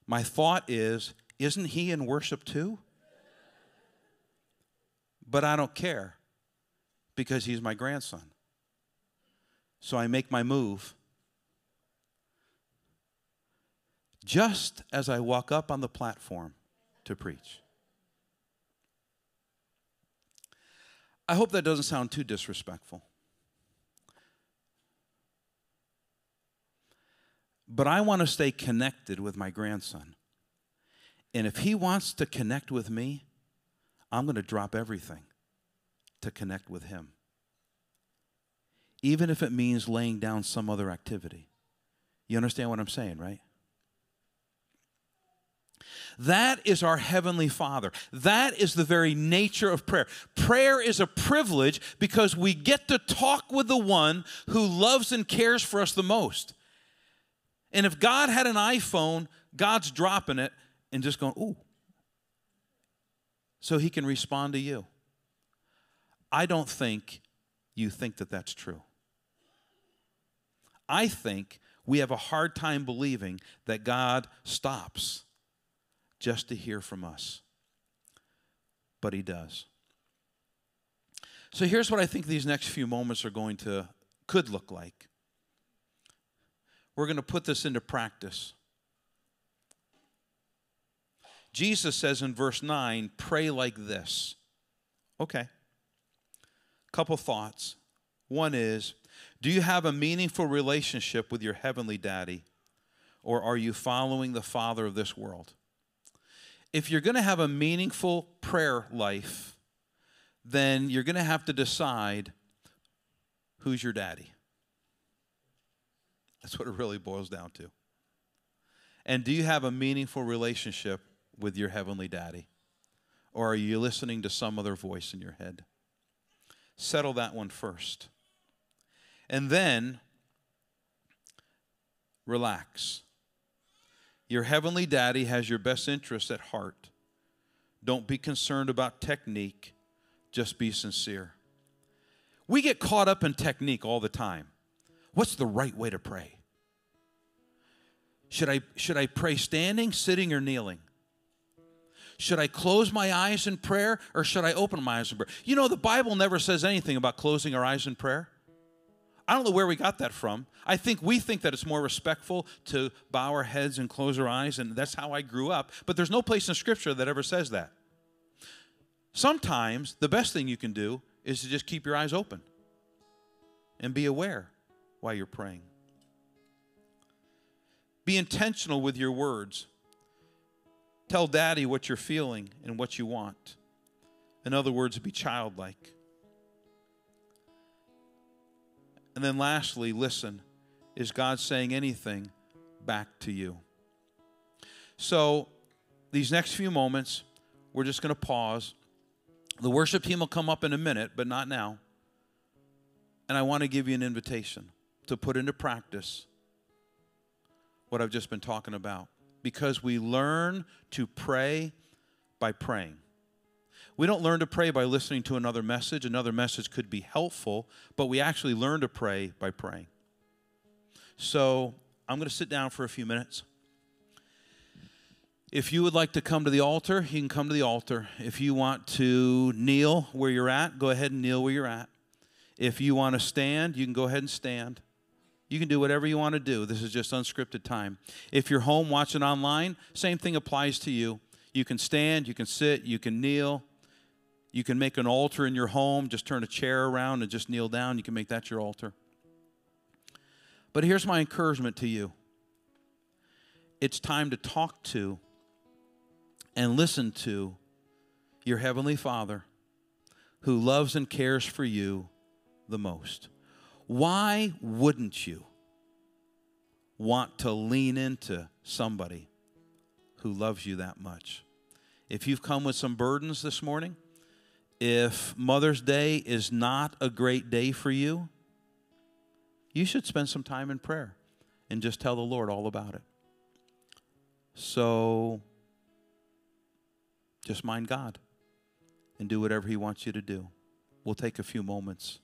My thought is, isn't he in worship too? But I don't care because he's my grandson. So I make my move. Just as I walk up on the platform to preach. I hope that doesn't sound too disrespectful. But I want to stay connected with my grandson. And if he wants to connect with me, I'm going to drop everything to connect with him. Even if it means laying down some other activity. You understand what I'm saying, right? That is our Heavenly Father. That is the very nature of prayer. Prayer is a privilege because we get to talk with the one who loves and cares for us the most. And if God had an iPhone, God's dropping it and just going, ooh, so he can respond to you. I don't think you think that that's true. I think we have a hard time believing that God stops just to hear from us. But he does. So here's what I think these next few moments are going to, could look like. We're going to put this into practice. Jesus says in verse nine, pray like this. Okay. Couple thoughts. One is, do you have a meaningful relationship with your heavenly daddy, or are you following the father of this world? If you're going to have a meaningful prayer life, then you're going to have to decide who's your daddy. That's what it really boils down to. And do you have a meaningful relationship with your heavenly daddy? Or are you listening to some other voice in your head? Settle that one first. And then, relax. Your heavenly daddy has your best interests at heart. Don't be concerned about technique. Just be sincere. We get caught up in technique all the time. What's the right way to pray? Should I, should I pray standing, sitting, or kneeling? Should I close my eyes in prayer, or should I open my eyes in prayer? You know, the Bible never says anything about closing our eyes in prayer. I don't know where we got that from. I think we think that it's more respectful to bow our heads and close our eyes, and that's how I grew up. But there's no place in Scripture that ever says that. Sometimes the best thing you can do is to just keep your eyes open and be aware while you're praying. Be intentional with your words. Tell Daddy what you're feeling and what you want. In other words, be childlike. And then lastly, listen. Is God saying anything back to you? So these next few moments, we're just going to pause. The worship team will come up in a minute, but not now. And I want to give you an invitation to put into practice what I've just been talking about. Because we learn to pray by praying. We don't learn to pray by listening to another message. Another message could be helpful, but we actually learn to pray by praying. So I'm going to sit down for a few minutes. If you would like to come to the altar, you can come to the altar. If you want to kneel where you're at, go ahead and kneel where you're at. If you want to stand, you can go ahead and stand. You can do whatever you want to do. This is just unscripted time. If you're home watching online, same thing applies to you. You can stand, you can sit, you can kneel. You can make an altar in your home, just turn a chair around and just kneel down. You can make that your altar. But here's my encouragement to you. it's time to talk to and listen to your Heavenly Father who loves and cares for you the most. Why wouldn't you want to lean into somebody who loves you that much? If you've come with some burdens this morning, if Mother's Day is not a great day for you, you should spend some time in prayer and just tell the Lord all about it. So just mind God and do whatever He wants you to do. We'll take a few moments.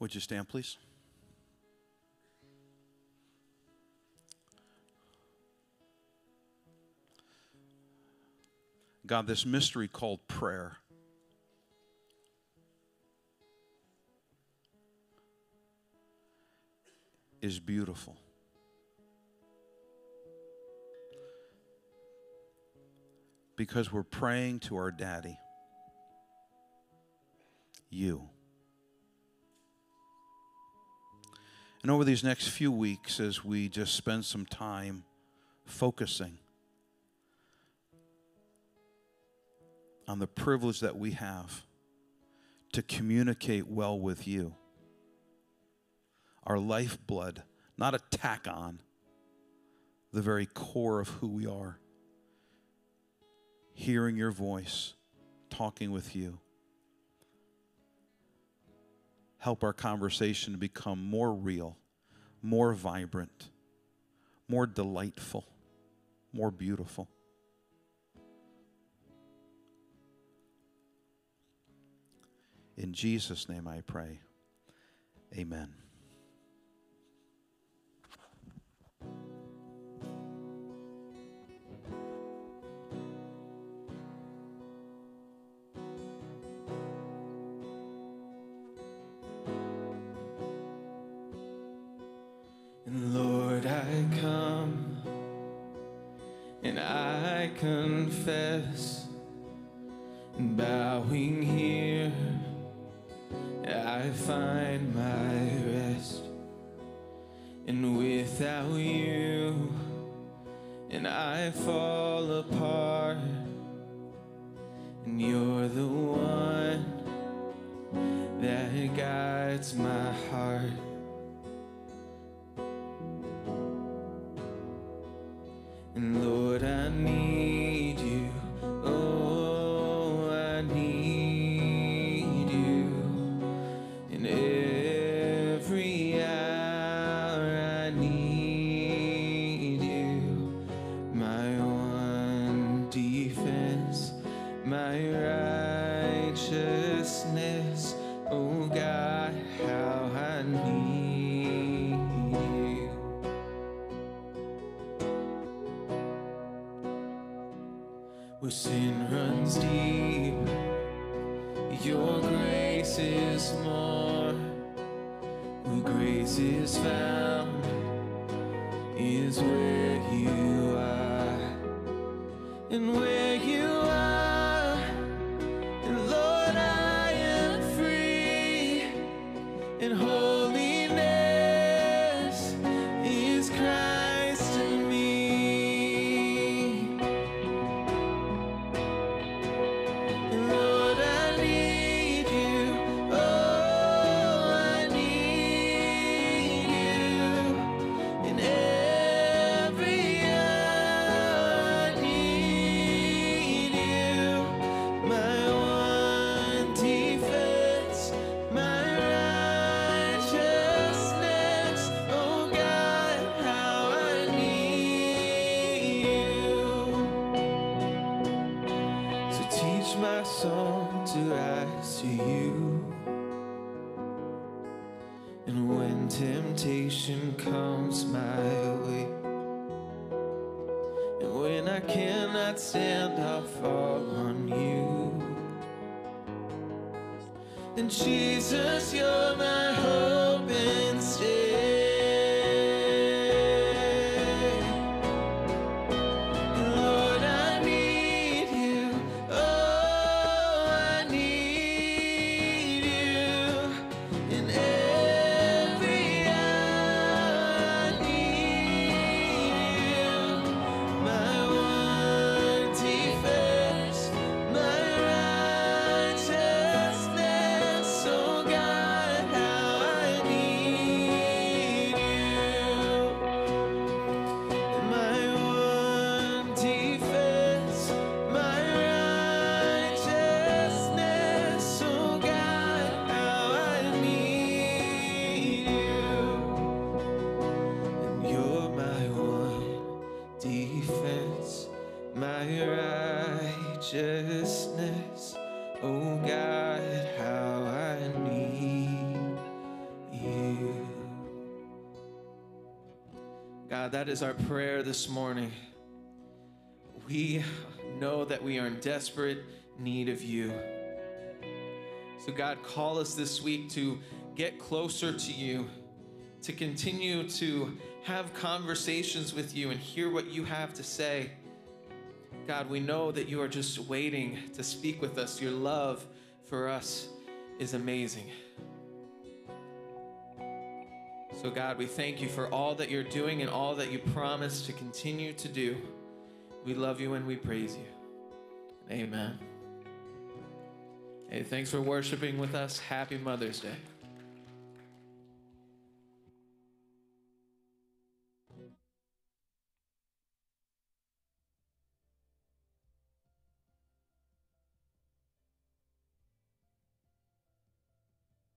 Would you stand, please? God, this mystery called prayer. Is beautiful. Because we're praying to our daddy. You. And over these next few weeks, as we just spend some time focusing on the privilege that we have to communicate well with you, our lifeblood, not a tack on, the very core of who we are, hearing your voice, talking with you. Help our conversation to become more real, more vibrant, more delightful, more beautiful. In Jesus' name I pray. Amen. Lord, I come and I confess, bowing here I find my rest, and without you and I fall apart, and you're the one that guides my heart. And Lord, I need you. Oh, I need you. In every hour I need you. My one defense, my righteousness. Oh God, how I need you. Where sin runs deep, your grace is more. Where grace is found is where you are, and where you are, and Lord, I am free, and holiness is Christ. Temptation comes my way, and when I cannot stand, I'll fall on you. And Jesus, you're my hope and stay. That is our prayer this morning. We know that we are in desperate need of you. So God, call us this week to get closer to you, to continue to have conversations with you and hear what you have to say. God, we know that you are just waiting to speak with us. Your love for us is amazing. So God, we thank you for all that you're doing and all that you promise to continue to do. We love you and we praise you. Amen. Hey, thanks for worshiping with us. Happy Mother's Day.